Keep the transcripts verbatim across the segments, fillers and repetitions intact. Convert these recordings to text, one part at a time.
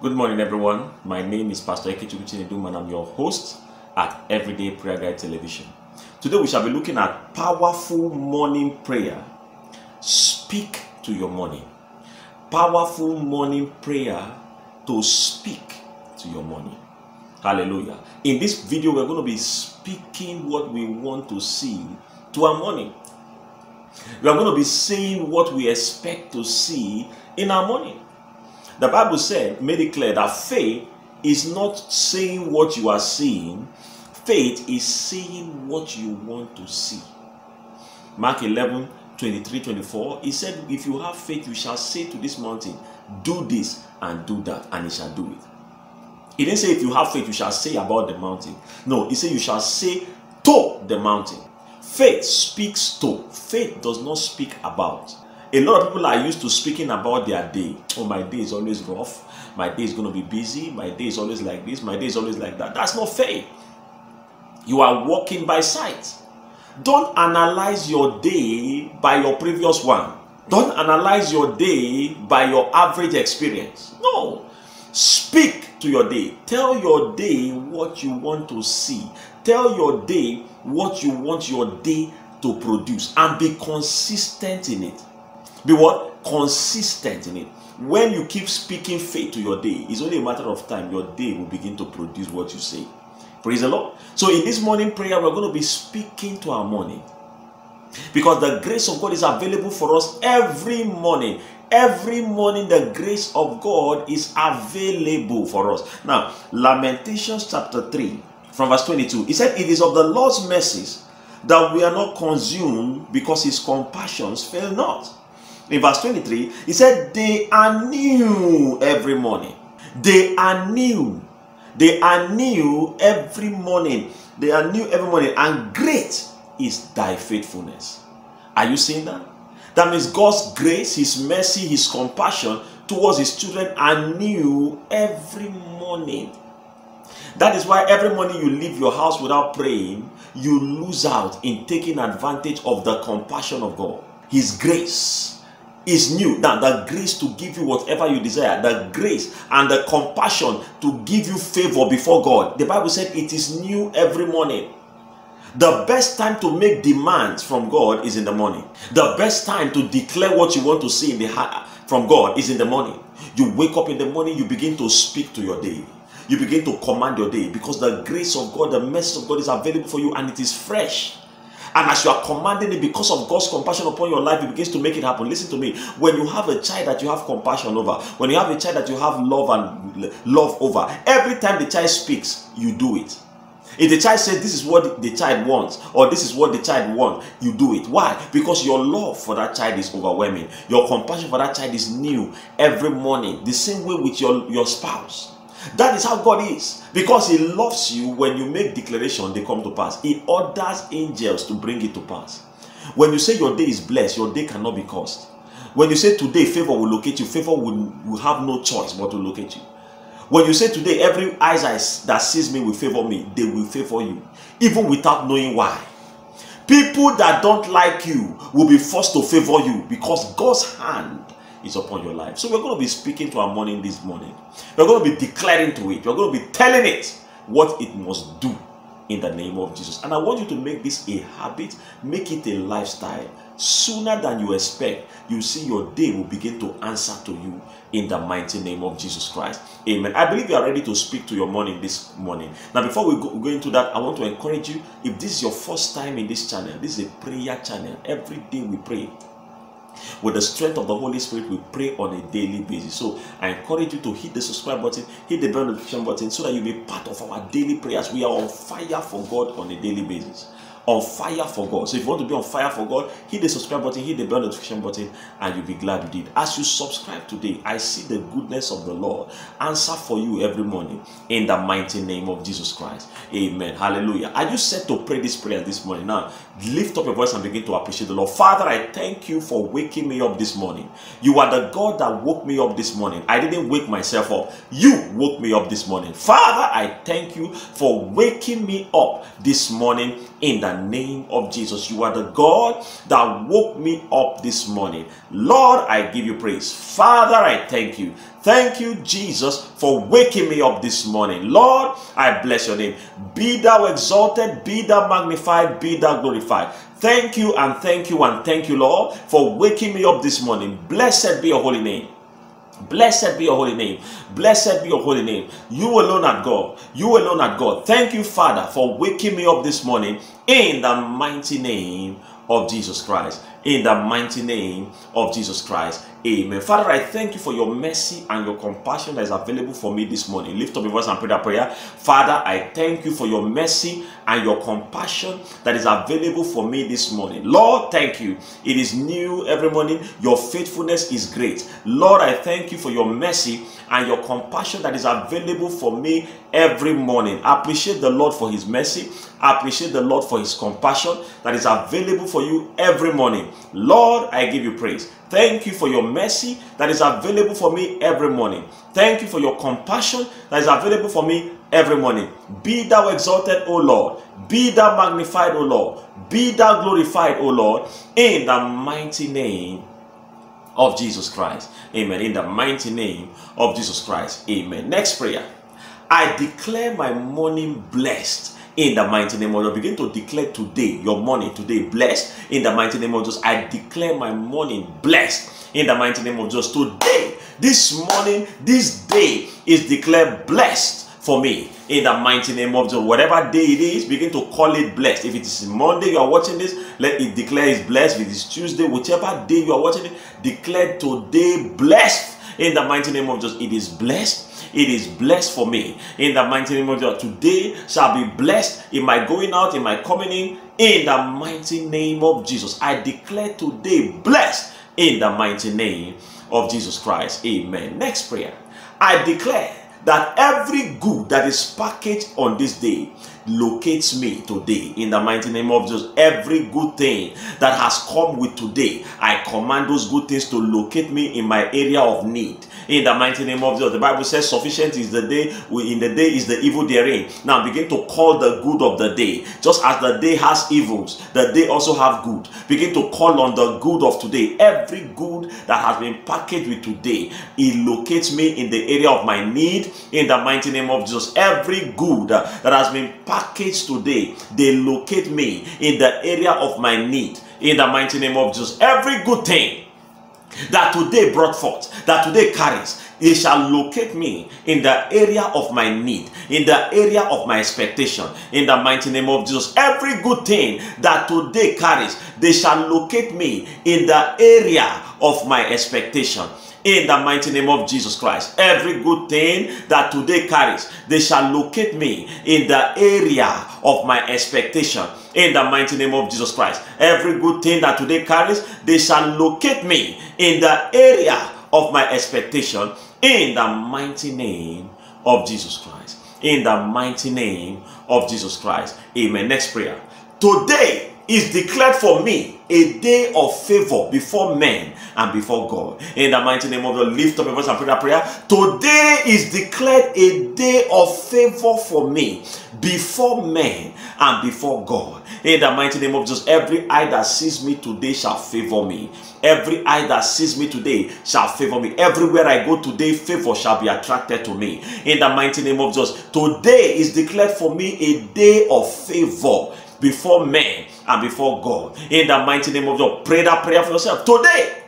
Good morning, everyone. My name is Pastor Ekechukwu Chinedum and I'm your host at Everyday Prayer Guide Television. Today we shall be looking at powerful morning prayer. Speak to your morning. Powerful morning prayer to speak to your morning. Hallelujah. In this video, we're going to be speaking what we want to see to our morning. We're going to be saying what we expect to see in our morning. The Bible said, made it clear that faith is not saying what you are seeing. Faith is saying what you want to see. Mark eleven, twenty-three, twenty-four, he said, if you have faith, you shall say to this mountain, do this and do that, and it shall do it. He didn't say if you have faith, you shall say about the mountain. No, he said you shall say to the mountain. Faith speaks to. Faith does not speak about. A lot of people are used to speaking about their day. Oh, my day is always rough. My day is going to be busy. My day is always like this. My day is always like that. That's not faith. You are walking by sight. Don't analyze your day by your previous one. Don't analyze your day by your average experience. No. Speak to your day. Tell your day what you want to see. Tell your day what you want your day to produce. And be consistent in it. Be what? Consistent in it. When you keep speaking faith to your day, it's only a matter of time your day will begin to produce what you say. Praise the Lord. So in this morning prayer, we're going to be speaking to our morning. Because the grace of God is available for us every morning. Every morning the grace of God is available for us. Now, Lamentations chapter three, from verse twenty-two. He said, it is of the Lord's mercies that we are not consumed, because his compassions fail not. In verse twenty-three, he said, they are new every morning. They are new. They are new every morning. They are new every morning. And great is thy faithfulness. Are you seeing that? That means God's grace, his mercy, his compassion towards his children are new every morning. That is why every morning you leave your house without praying, you lose out in taking advantage of the compassion of God. His grace is new. Now, the grace to give you whatever you desire, the grace and the compassion to give you favor before God. The Bible said it is new every morning. The best time to make demands from God is in the morning. The best time to declare what you want to see in the heart from God is in the morning. You wake up in the morning, you begin to speak to your day. You begin to command your day, because the grace of God, the mercy of God is available for you, and it is fresh. And as you are commanding it, because of God's compassion upon your life, it begins to make it happen. Listen to me. When you have a child that you have compassion over, when you have a child that you have love and love over, every time the child speaks, you do it. If the child says this is what the child wants, or this is what the child wants, you do it. Why? Because your love for that child is overwhelming. Your compassion for that child is new every morning. The same way with your, your spouse. That is how God is. Because he loves you, when you make declaration, they come to pass. He orders angels to bring it to pass. When you say your day is blessed, your day cannot be cursed. When you say today, favor will locate you, favor will, will have no choice but to locate you. When you say today, every eyes that sees me will favor me, they will favor you, even without knowing why. People that don't like you will be forced to favor you, because God's hand is upon your life. So we're going to be speaking to our morning this morning. We're going to be declaring to it. We're going to be telling it what it must do in the name of Jesus. And I want you to make this a habit. Make it a lifestyle. Sooner than you expect, you see your day will begin to answer to you in the mighty name of Jesus Christ. Amen. I believe you are ready to speak to your morning this morning. Now, before we go, go into that, I want to encourage you, if this is your first time in this channel, this is a prayer channel. Every day we pray. With the strength of the Holy Spirit, we pray on a daily basis. So I encourage you to hit the subscribe button, hit the bell notification button, so that you'll be part of our daily prayers. We are on fire for God on a daily basis. On fire for God. So if you want to be on fire for God, hit the subscribe button, hit the bell notification button, and you'll be glad you did. As you subscribe today, I see the goodness of the Lord answer for you every morning in the mighty name of Jesus Christ. Amen. Hallelujah. Are you set to pray this prayer this morning? Now, lift up your voice and begin to appreciate the Lord. Father, I thank you for waking me up this morning. You are the God that woke me up this morning. I didn't wake myself up. You woke me up this morning. Father, I thank you for waking me up this morning in the the name of Jesus. You are the God that woke me up this morning. Lord, I give you praise. Father, I thank you. Thank you, Jesus, for waking me up this morning. Lord, I bless your name. Be thou exalted, be thou magnified, be thou glorified. Thank you and thank you and thank you, Lord, for waking me up this morning. Blessed be your holy name. Blessed be your holy name. Blessed be your holy name. You alone are God. You alone are God. Thank you, Father, for waking me up this morning in the mighty name of Jesus Christ. In the mighty name of Jesus Christ. Amen. Father, I thank you for your mercy and your compassion that is available for me this morning. Lift up your voice and pray that prayer. Father, I thank you for your mercy and your compassion that is available for me this morning. Lord, thank you. It is new every morning. Your faithfulness is great. Lord, I thank you for your mercy and your compassion that is available for me every morning. I appreciate the Lord for his mercy. I appreciate the Lord for his compassion that is available for you every morning. Lord, I give you praise. Thank you for your mercy that is available for me every morning. Thank you for your compassion that is available for me every morning. Be thou exalted, O Lord. Be thou magnified, O Lord. Be thou glorified, O Lord, in the mighty name of Jesus Christ. Amen. In the mighty name of Jesus Christ. Amen. Next prayer. I declare my morning blessed. In the mighty name of Jesus, begin to declare today, your morning today blessed. In the mighty name of Jesus, I declare my morning blessed. In the mighty name of Jesus, today, this morning, this day is declared blessed for me. In the mighty name of Jesus, whatever day it is, begin to call it blessed. If it is Monday, you are watching this, let it declare it's blessed. If it is Tuesday, whichever day you are watching it, declare today blessed. In the mighty name of Jesus, it is blessed. It is blessed for me. In the mighty name of Jesus, today shall be blessed in my going out, in my coming in. In the mighty name of Jesus, I declare today blessed in the mighty name of Jesus Christ. Amen. Next prayer. I declare that every good that is packaged on this day locates me today. In the mighty name of Jesus, every good thing that has come with today, I command those good things to locate me in my area of need. In the mighty name of Jesus, the Bible says sufficient is the day, in the day is the evil therein. Now begin to call the good of the day. Just as the day has evils, the day also have good. Begin to call on the good of today. Every good that has been packaged with today, it locates me in the area of my need. In the mighty name of Jesus, every good that has been packaged package today, they locate me in the area of my need. In the mighty name of Jesus, every good thing that today brought forth, that today carries, it shall locate me in the area of my need, in the area of my expectation. In the mighty name of Jesus, every good thing that today carries, they shall locate me in the area of my expectation. In the mighty name of Jesus Christ, every good thing that today carries, they shall locate me in the area of my expectation. In the mighty name of Jesus Christ, every good thing that today carries, they shall locate me in the area of my expectation. In the mighty name of Jesus Christ. In the mighty name of Jesus Christ. Amen. Next prayer. Today is declared for me a day of favor before men and before God. In the mighty name of the lift up your voice and pray that prayer. Today is declared a day of favor for me before men and before God. In the mighty name of Jesus, every eye that sees me today shall favor me. Every eye that sees me today shall favor me. Everywhere I go today, favor shall be attracted to me. In the mighty name of Jesus, today is declared for me a day of favor before men and before God. In the mighty name of God, pray that prayer for yourself. Today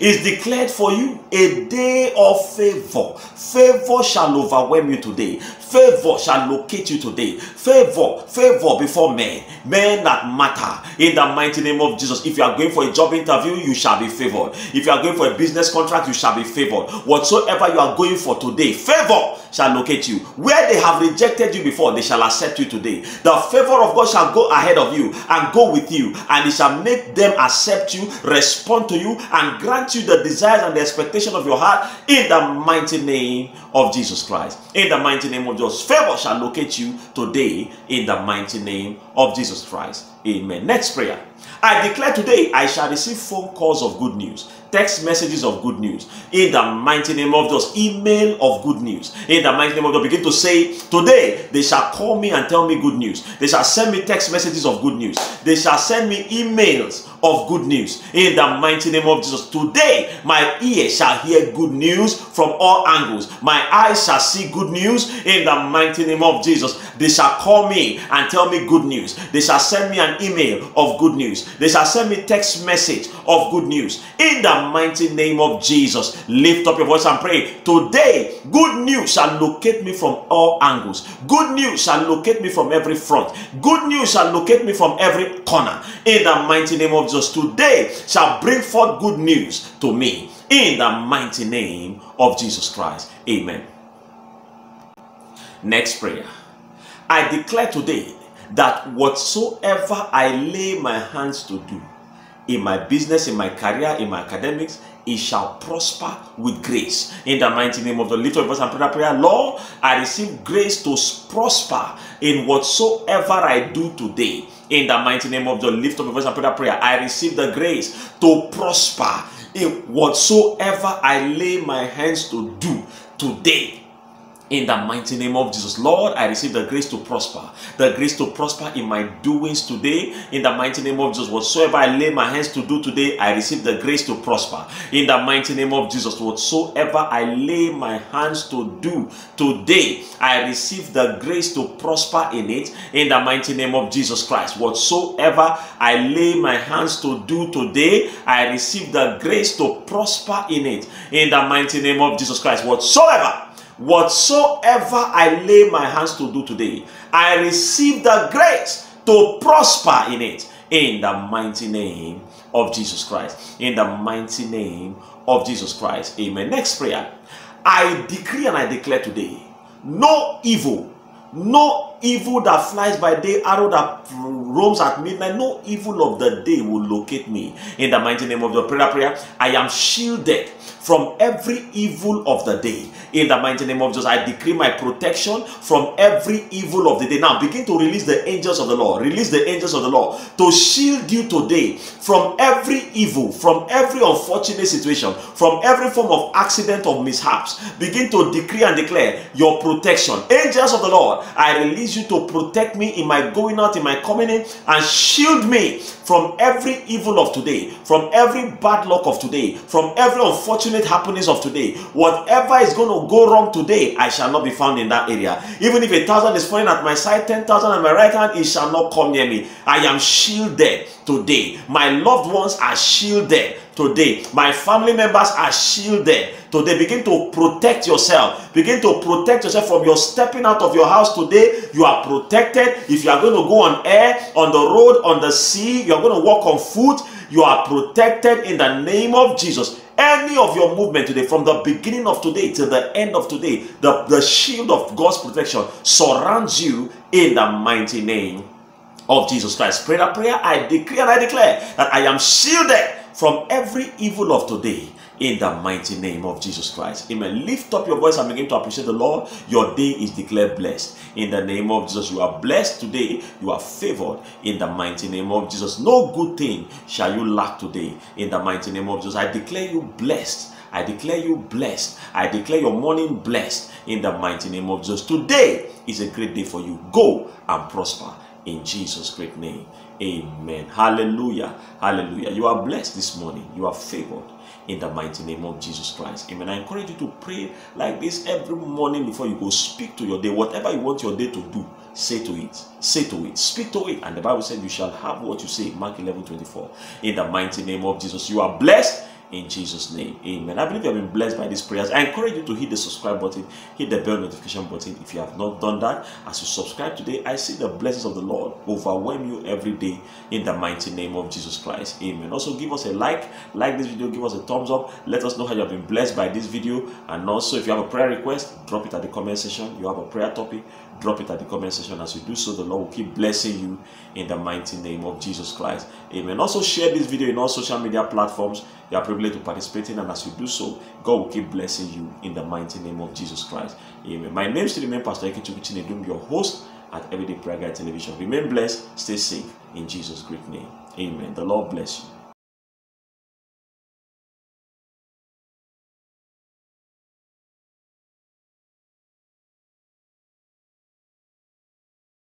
is declared for you a day of favor. Favor shall overwhelm you today. Favor shall locate you today. Favor, favor before men. Men that matter. In the mighty name of Jesus, if you are going for a job interview, you shall be favored. If you are going for a business contract, you shall be favored. Whatsoever you are going for today, favor shall locate you. Where they have rejected you before, they shall accept you today. The favor of God shall go ahead of you and go with you, and it shall make them accept you, respond to you, and grant you the desires and the expectation of your heart. In the mighty name of Jesus Christ. In the mighty name of Jesus, favor shall locate you today in the mighty name of Jesus Christ. Amen. Next prayer. I declare today I shall receive phone calls of good news, text messages of good news, in the mighty name of Jesus, email of good news, in the mighty name of Jesus. Begin to say, today they shall call me and tell me good news. They shall send me text messages of good news. They shall send me emails of good news, in the mighty name of Jesus. Today my ear shall hear good news from all angles. My eyes shall see good news, in the mighty name of Jesus. They shall call me and tell me good news. They shall send me an email of good news. They shall send me text message of good news, in the mighty name of Jesus. Lift up your voice and pray. Today, good news shall locate me from all angles. Good news shall locate me from every front. Good news shall locate me from every corner, in the mighty name of Jesus. Today shall bring forth good news to me, in the mighty name of Jesus Christ. Amen. Next prayer. I declare today that whatsoever I lay my hands to do, in my business, in my career, in my academics, it shall prosper with grace, in the mighty name of the little voice and prayer, prayer. Lord, I receive grace to prosper in whatsoever I do today, in the mighty name of the lift of the voice and prayer, prayer. I receive the grace to prosper in whatsoever I lay my hands to do today, in the mighty name of Jesus. Lord, I receive the grace to prosper, the grace to prosper in my doings today, in the mighty name of Jesus. Whatsoever I lay my hands to do today, I receive the grace to prosper, in the mighty name of Jesus. Whatsoever I lay my hands to do today, I receive the grace to prosper in it, in the mighty name of Jesus Christ. Whatsoever I lay my hands to do today, I receive the grace to prosper in it, in the mighty name of Jesus Christ. Whatsoever Whatsoever I lay my hands to do today, I receive the grace to prosper in it, in the mighty name of Jesus Christ. In the mighty name of Jesus Christ. Amen. Next prayer. I decree and I declare today, no evil, no evil that flies by day, arrow that roams at midnight, no evil of the day will locate me, in the mighty name of the prayer, prayer. I am shielded from every evil of the day, in the mighty name of Jesus. I decree my protection from every evil of the day. Now begin to release the angels of the Lord. Release the angels of the Lord to shield you today from every evil, from every unfortunate situation, from every form of accident or mishaps. Begin to decree and declare your protection. Angels of the Lord, I release you to protect me in my going out, in my coming in, and shield me from every evil of today, from every bad luck of today, from every unfortunate happenings of today. Whatever is going to go wrong today, I shall not be found in that area. Even if a thousand is falling at my side, ten thousand at my right hand, it shall not come near me. I am shielded today. My loved ones are shielded today. My family members are shielded today. Begin to protect yourself. Begin to protect yourself from your stepping out of your house today. You are protected. If you are going to go on air, on the road, on the sea, you are going to walk on foot, you are protected in the name of Jesus. Any of your movement today, from the beginning of today till the end of today, the, the shield of God's protection surrounds you in the mighty name of Jesus Christ. Pray that prayer. I decree and I declare that I am shielded from every evil of today, in the mighty name of Jesus Christ. Amen. Lift up your voice and begin to appreciate the Lord. Your day is declared blessed, in the name of Jesus. You are blessed today. You are favored, in the mighty name of Jesus. No good thing shall you lack today, in the mighty name of Jesus. I declare you blessed. I declare you blessed. I declare your morning blessed, in the mighty name of Jesus. Today is a great day for you. Go and prosper, in Jesus' great name. Amen. Hallelujah. Hallelujah. You are blessed this morning. You are favored, in the mighty name of Jesus Christ. Amen. I encourage you to pray like this every morning before you go. Speak to your day. Whatever you want your day to do, say to it. Say to it. Speak to it. And the Bible said you shall have what you say. Mark eleven twenty-four. In the mighty name of Jesus. You are blessed, in Jesus' name. Amen. I believe you have been blessed by these prayers. I encourage you to hit the subscribe button, hit the bell notification button if you have not done that. As you subscribe today, I see the blessings of the Lord overwhelm you every day, in the mighty name of Jesus Christ. Amen. Also, give us a like. Like this video. Give us a thumbs up. Let us know how you have been blessed by this video. And also, if you have a prayer request, drop it at the comment section. You have a prayer topic, drop it at the comment section. As you do so, the Lord will keep blessing you, in the mighty name of Jesus Christ. Amen. Also, share this video in all social media platforms you are privileged to participate in, and as you do so, God will keep blessing you, in the mighty name of Jesus Christ. Amen. My name still remains Pastor Ekechukwu Chinedum, your host at Everyday Prayer Guide Television. Remain blessed, stay safe in Jesus' great name. Amen. The Lord bless you.